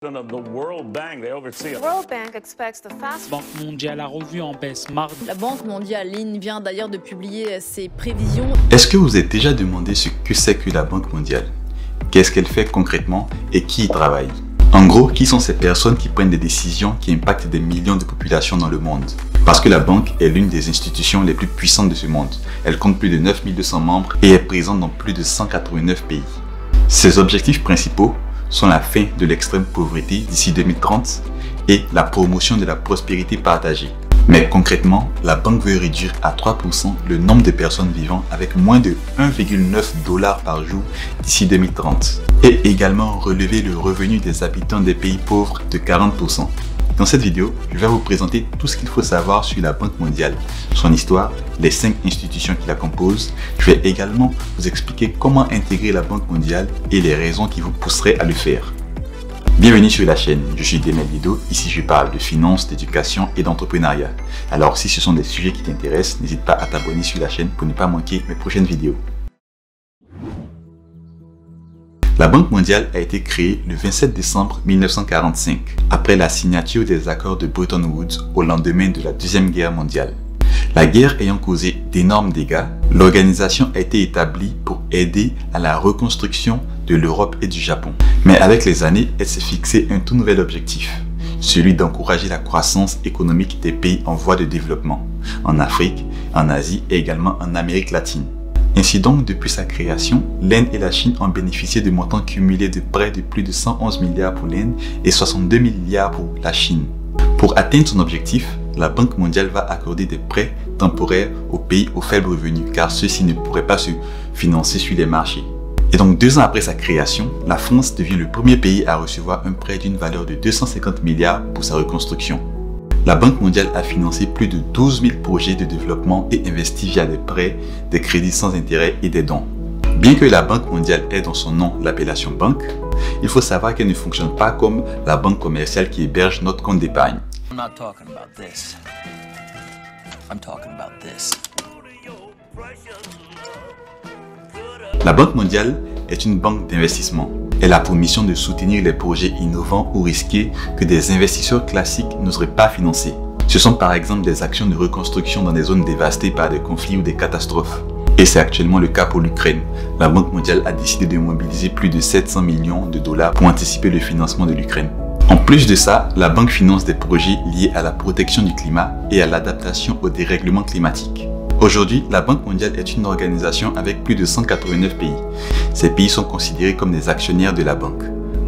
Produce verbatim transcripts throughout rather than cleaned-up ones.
World Bank, they oversee it. World Bank expects the fast... Banque mondiale a revu en baisse mardi. La Banque mondiale ligne vient d'ailleurs de publier ses prévisions. Est-ce que vous êtes déjà demandé ce que c'est que la Banque mondiale? Qu'est-ce qu'elle fait concrètement et qui y travaille? En gros, qui sont ces personnes qui prennent des décisions qui impactent des millions de populations dans le monde? Parce que la banque est l'une des institutions les plus puissantes de ce monde. Elle compte plus de neuf mille deux cents membres et est présente dans plus de cent quatre-vingt-neuf pays. Ses objectifs principaux sont la fin de l'extrême pauvreté d'ici deux mille trente et la promotion de la prospérité partagée. Mais concrètement, la banque veut réduire à trois pour cent le nombre de personnes vivant avec moins de un virgule neuf dollars par jour d'ici deux mille trente et également relever le revenu des habitants des pays pauvres de quarante pour cent. Dans cette vidéo, je vais vous présenter tout ce qu'il faut savoir sur la Banque mondiale, son histoire, les cinq institutions qui la composent. Je vais également vous expliquer comment intégrer la Banque mondiale et les raisons qui vous pousseraient à le faire. Bienvenue sur la chaîne, je suis Demel Yedoh, ici je parle de finances, d'éducation et d'entrepreneuriat. Alors si ce sont des sujets qui t'intéressent, n'hésite pas à t'abonner sur la chaîne pour ne pas manquer mes prochaines vidéos. La Banque mondiale a été créée le vingt-sept décembre mille neuf cent quarante-cinq, après la signature des accords de Bretton Woods au lendemain de la Deuxième Guerre mondiale. La guerre ayant causé d'énormes dégâts, l'organisation a été établie pour aider à la reconstruction de l'Europe et du Japon. Mais avec les années, elle s'est fixée un tout nouvel objectif, celui d'encourager la croissance économique des pays en voie de développement, en Afrique, en Asie et également en Amérique latine. Ainsi donc, depuis sa création, l'Inde et la Chine ont bénéficié de montants cumulés de près de plus de cent onze milliards pour l'Inde et soixante-deux milliards pour la Chine. Pour atteindre son objectif, la Banque mondiale va accorder des prêts temporaires aux pays aux faibles revenus car ceux-ci ne pourraient pas se financer sur les marchés. Et donc deux ans après sa création, la France devient le premier pays à recevoir un prêt d'une valeur de deux cent cinquante milliards pour sa reconstruction. La Banque mondiale a financé plus de douze mille projets de développement et investi via des prêts, des crédits sans intérêt et des dons. Bien que la Banque mondiale ait dans son nom l'appellation banque, il faut savoir qu'elle ne fonctionne pas comme la banque commerciale qui héberge notre compte d'épargne. La Banque mondiale est une banque d'investissement. Elle a pour mission de soutenir les projets innovants ou risqués que des investisseurs classiques n'oseraient pas financer. Ce sont par exemple des actions de reconstruction dans des zones dévastées par des conflits ou des catastrophes. Et c'est actuellement le cas pour l'Ukraine. La Banque mondiale a décidé de mobiliser plus de sept cents millions de dollars pour anticiper le financement de l'Ukraine. En plus de ça, la banque finance des projets liés à la protection du climat et à l'adaptation aux dérèglements climatiques. Aujourd'hui, la Banque mondiale est une organisation avec plus de cent quatre-vingt-neuf pays. Ces pays sont considérés comme des actionnaires de la banque.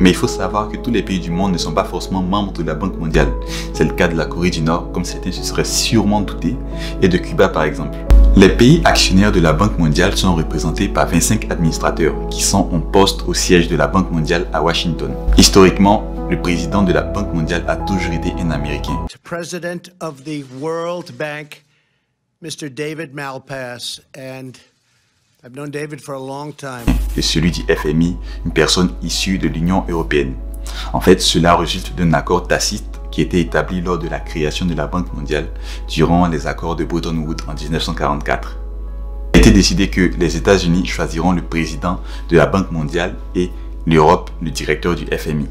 Mais il faut savoir que tous les pays du monde ne sont pas forcément membres de la Banque mondiale. C'est le cas de la Corée du Nord, comme certains se seraient sûrement doutés, et de Cuba par exemple. Les pays actionnaires de la Banque mondiale sont représentés par vingt-cinq administrateurs qui sont en poste au siège de la Banque mondiale à Washington. Historiquement, le président de la Banque mondiale a toujours été un Américain. Mister David Malpass, and I've known David for a long time. Et celui du F M I, une personne issue de l'Union européenne. En fait, cela résulte d'un accord tacite qui était établi lors de la création de la Banque mondiale durant les accords de Bretton Woods en mille neuf cent quarante-quatre. Il a été décidé que les États-Unis choisiront le président de la Banque mondiale et l'Europe le directeur du F M I.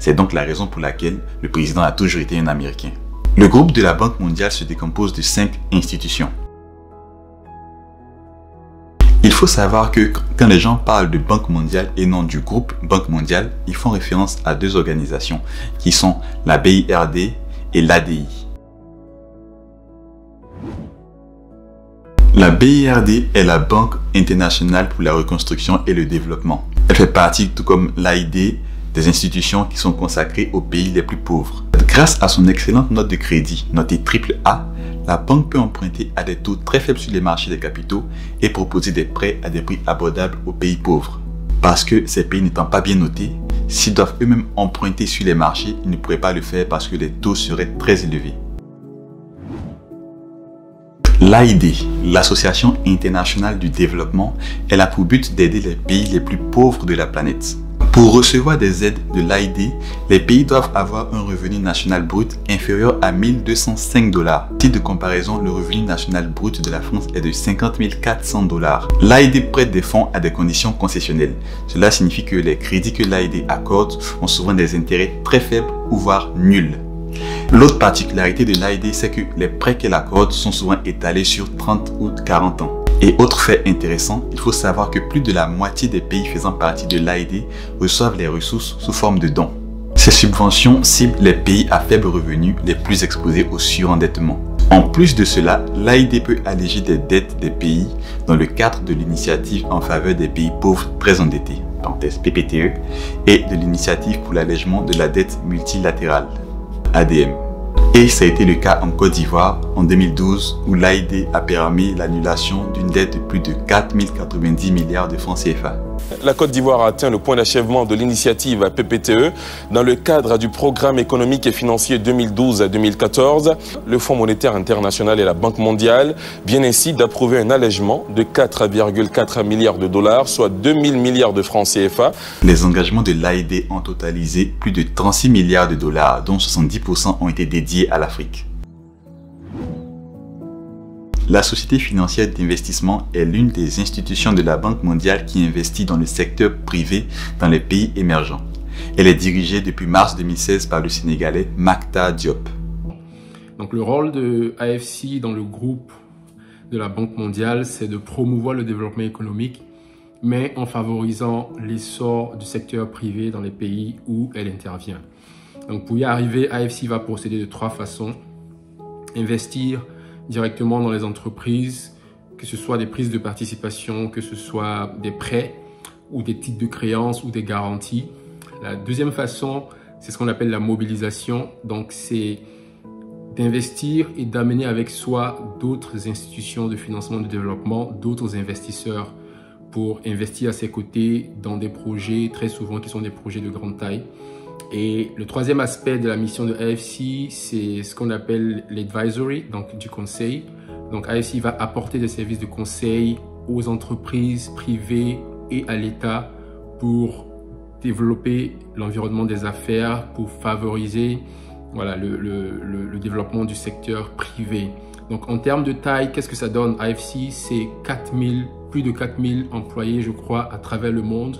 C'est donc la raison pour laquelle le président a toujours été un Américain. Le groupe de la Banque mondiale se décompose de cinq institutions. Il faut savoir que quand les gens parlent de Banque mondiale et non du groupe Banque mondiale, ils font référence à deux organisations qui sont la B I R D et l'A D I. La B I R D est la Banque internationale pour la reconstruction et le développement. Elle fait partie, tout comme l'A I D, des institutions qui sont consacrées aux pays les plus pauvres. Grâce à son excellente note de crédit, notée triple A, la banque peut emprunter à des taux très faibles sur les marchés des capitaux et proposer des prêts à des prix abordables aux pays pauvres. Parce que ces pays n'étant pas bien notés, s'ils doivent eux-mêmes emprunter sur les marchés, ils ne pourraient pas le faire parce que les taux seraient très élevés. L'A I D, l'Association internationale du développement, elle a pour but d'aider les pays les plus pauvres de la planète. Pour recevoir des aides de l'A I D, les pays doivent avoir un revenu national brut inférieur à mille deux cent cinq dollars. Titre de comparaison, le revenu national brut de la France est de cinquante mille quatre cents dollars. L'A I D prête des fonds à des conditions concessionnelles. Cela signifie que les crédits que l'A I D accorde ont souvent des intérêts très faibles ou voire nuls. L'autre particularité de l'A I D, c'est que les prêts qu'elle accorde sont souvent étalés sur trente ou quarante ans. Et autre fait intéressant, il faut savoir que plus de la moitié des pays faisant partie de l'A I D reçoivent les ressources sous forme de dons. Ces subventions ciblent les pays à faible revenu les plus exposés au surendettement. En plus de cela, l'A I D peut alléger des dettes des pays dans le cadre de l'initiative en faveur des pays pauvres très endettés, parenthèse P P T E, et de l'initiative pour l'allègement de la dette multilatérale, A D M. Et ça a été le cas en Côte d'Ivoire en deux mille douze où l'A I D a permis l'annulation d'une dette de plus de quatre mille quatre-vingt-dix milliards de francs C F A. La Côte d'Ivoire a atteint le point d'achèvement de l'initiative P P T E dans le cadre du programme économique et financier deux mille douze à deux mille quatorze. Le Fonds monétaire international et la Banque mondiale viennent ainsi d'approuver un allègement de quatre virgule quatre milliards de dollars, soit deux mille milliards de francs C F A. Les engagements de l'A I D ont totalisé plus de trente-six milliards de dollars, dont soixante-dix pour cent ont été dédiés à l'Afrique. La Société financière d'investissement est l'une des institutions de la Banque mondiale qui investit dans le secteur privé dans les pays émergents. Elle est dirigée depuis mars deux mille seize par le Sénégalais Macta Diop. Donc le rôle de A F C dans le groupe de la Banque mondiale, c'est de promouvoir le développement économique, mais en favorisant l'essor du secteur privé dans les pays où elle intervient. Donc pour y arriver, A F C va procéder de trois façons. Investir directement dans les entreprises, que ce soit des prises de participation, que ce soit des prêts ou des titres de créance ou des garanties. La deuxième façon, c'est ce qu'on appelle la mobilisation. Donc, c'est d'investir et d'amener avec soi d'autres institutions de financement et de développement, d'autres investisseurs pour investir à ses côtés dans des projets très souvent qui sont des projets de grande taille. Et le troisième aspect de la mission de A F C, c'est ce qu'on appelle l'advisory, donc du conseil. Donc A F C va apporter des services de conseil aux entreprises privées et à l'État pour développer l'environnement des affaires, pour favoriser voilà, le, le, le, le développement du secteur privé. Donc en termes de taille, qu'est-ce que ça donne? A F C, c'est plus de quatre mille employés, je crois, à travers le monde,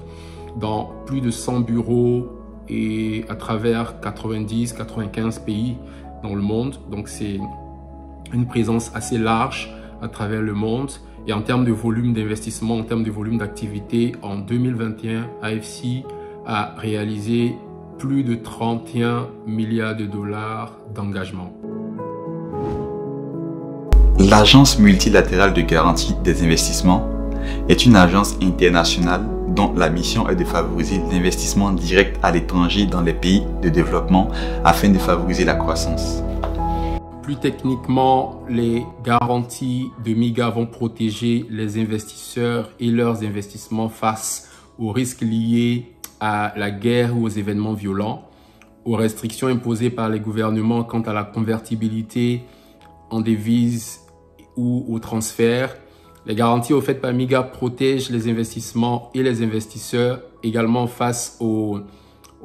dans plus de cent bureaux, et à travers quatre-vingt-dix à quatre-vingt-quinze pays dans le monde. Donc c'est une présence assez large à travers le monde. Et en termes de volume d'investissement, en termes de volume d'activité, en deux mille vingt et un, A F C a réalisé plus de trente et un milliards de dollars d'engagement. L'Agence multilatérale de garantie des investissements est une agence internationale dont la mission est de favoriser l'investissement direct à l'étranger dans les pays de développement afin de favoriser la croissance. Plus techniquement, les garanties de MIGA vont protéger les investisseurs et leurs investissements face aux risques liés à la guerre ou aux événements violents, aux restrictions imposées par les gouvernements quant à la convertibilité en devises ou au transfert. Les garanties offertes par MIGA protègent les investissements et les investisseurs également face au,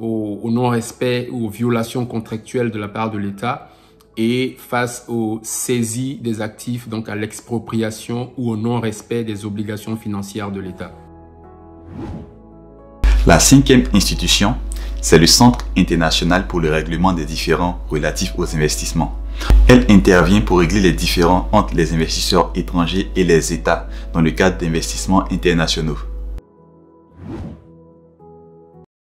au, au non-respect ou aux violations contractuelles de la part de l'État et face aux saisies des actifs, donc à l'expropriation ou au non-respect des obligations financières de l'État. La cinquième institution, c'est le Centre international pour le règlement des différends relatifs aux investissements. Elle intervient pour régler les différends entre les investisseurs étrangers et les États dans le cadre d'investissements internationaux.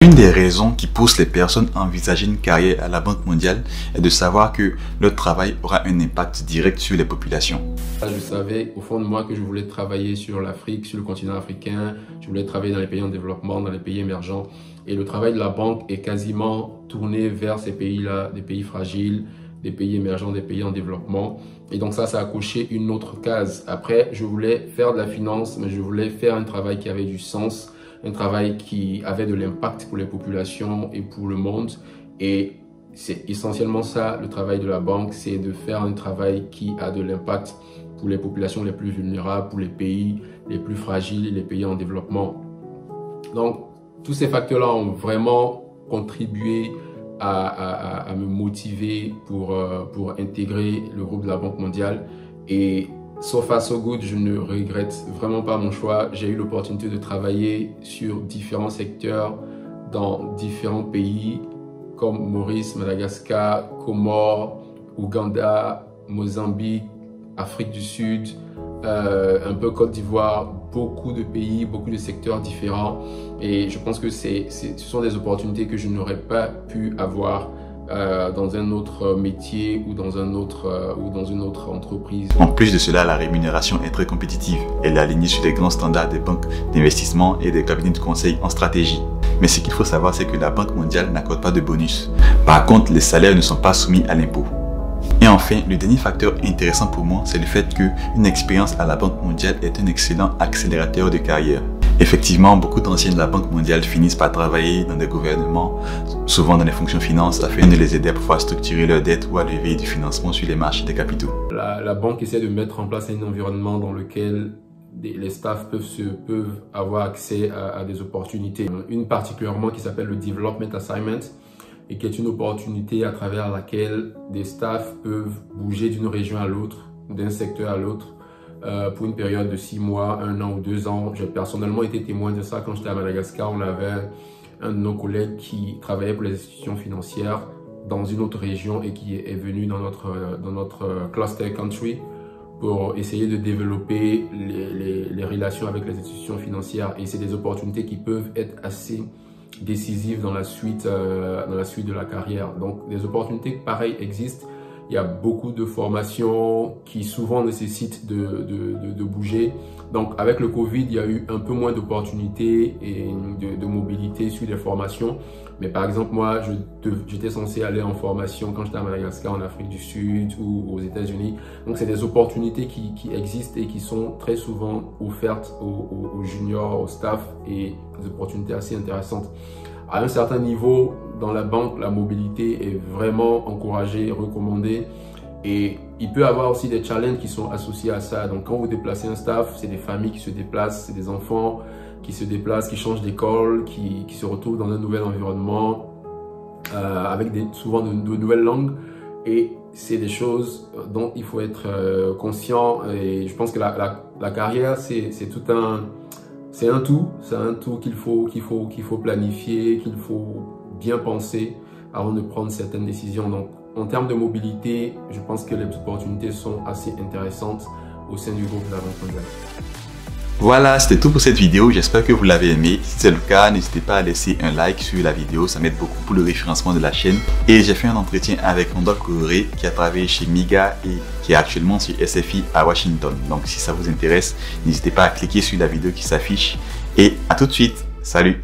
Une des raisons qui pousse les personnes à envisager une carrière à la Banque mondiale est de savoir que leur travail aura un impact direct sur les populations. Je savais au fond de moi que je voulais travailler sur l'Afrique, sur le continent africain, je voulais travailler dans les pays en développement, dans les pays émergents. Et le travail de la banque est quasiment tourné vers ces pays-là, des pays fragiles, des pays émergents, des pays en développement. Et donc ça, ça a coché une autre case. Après, je voulais faire de la finance, mais je voulais faire un travail qui avait du sens, un travail qui avait de l'impact pour les populations et pour le monde. Et c'est essentiellement ça, le travail de la banque, c'est de faire un travail qui a de l'impact pour les populations les plus vulnérables, pour les pays les plus fragiles, les pays en développement. Donc, Tous ces facteurs-là ont vraiment contribué à, à, à me motiver pour, euh, pour intégrer le groupe de la Banque mondiale. Et so far so good, je ne regrette vraiment pas mon choix. J'ai eu l'opportunité de travailler sur différents secteurs dans différents pays comme Maurice, Madagascar, Comores, Ouganda, Mozambique, Afrique du Sud, euh, un peu Côte d'Ivoire, beaucoup de pays, beaucoup de secteurs différents. Et je pense que c'est, c'est, ce sont des opportunités que je n'aurais pas pu avoir euh, dans un autre métier ou dans, un autre, euh, ou dans une autre entreprise. En plus de cela, la rémunération est très compétitive. Elle est alignée sur les grands standards des banques d'investissement et des cabinets de conseil en stratégie. Mais ce qu'il faut savoir, c'est que la Banque mondiale n'accorde pas de bonus. Par contre, les salaires ne sont pas soumis à l'impôt. Et enfin, le dernier facteur intéressant pour moi, c'est le fait qu'une expérience à la Banque mondiale est un excellent accélérateur de carrière. Effectivement, beaucoup d'anciens de la Banque mondiale finissent par travailler dans des gouvernements, souvent dans les fonctions finances, afin de les aider à pouvoir structurer leurs dettes ou à lever du financement sur les marchés des capitaux. La, la banque essaie de mettre en place un environnement dans lequel les staffs peuvent, se, peuvent avoir accès à, à des opportunités. Une particulièrement qui s'appelle le Development Assignment et qui est une opportunité à travers laquelle des staffs peuvent bouger d'une région à l'autre, d'un secteur à l'autre euh, pour une période de six mois, un an ou deux ans. J'ai personnellement été témoin de ça quand j'étais à Madagascar. On avait un de nos collègues qui travaillait pour les institutions financières dans une autre région et qui est venu dans notre, dans notre cluster country pour essayer de développer les, les, les relations avec les institutions financières. Et c'est des opportunités qui peuvent être assez décisives dans la suite, euh, dans la suite de la carrière. Donc des opportunités pareilles existent. Il y a beaucoup de formations qui souvent nécessitent de, de, de, de bouger. Donc avec le Covid, il y a eu un peu moins d'opportunités et de, de mobilité sur les formations. Mais par exemple, moi, j'étais censé aller en formation quand j'étais à Madagascar, en Afrique du Sud ou aux États-Unis. Donc c'est des opportunités qui, qui existent et qui sont très souvent offertes aux, aux juniors, au staff, et des opportunités assez intéressantes. À un certain niveau, dans la banque, la mobilité est vraiment encouragée, recommandée, et il peut y avoir aussi des challenges qui sont associés à ça. Donc quand vous déplacez un staff, c'est des familles qui se déplacent, c'est des enfants qui se déplacent, qui changent d'école, qui, qui se retrouvent dans un nouvel environnement, euh, avec des, souvent de, de nouvelles langues, et c'est des choses dont il faut être euh, conscient. Et je pense que la, la, la carrière, c'est tout un... C'est un tout, c'est un tout qu'il faut, qu'il faut, qu'il faut planifier, qu'il faut bien penser avant de prendre certaines décisions. Donc, en termes de mobilité, je pense que les opportunités sont assez intéressantes au sein du groupe de la Banque mondiale. Voilà, c'était tout pour cette vidéo. J'espère que vous l'avez aimé. Si c'est le cas, n'hésitez pas à laisser un like sur la vidéo. Ça m'aide beaucoup pour le référencement de la chaîne. Et j'ai fait un entretien avec Randolphe Gohoré qui a travaillé chez MIGA et qui est actuellement sur S F I à Washington. Donc si ça vous intéresse, n'hésitez pas à cliquer sur la vidéo qui s'affiche. Et à tout de suite. Salut!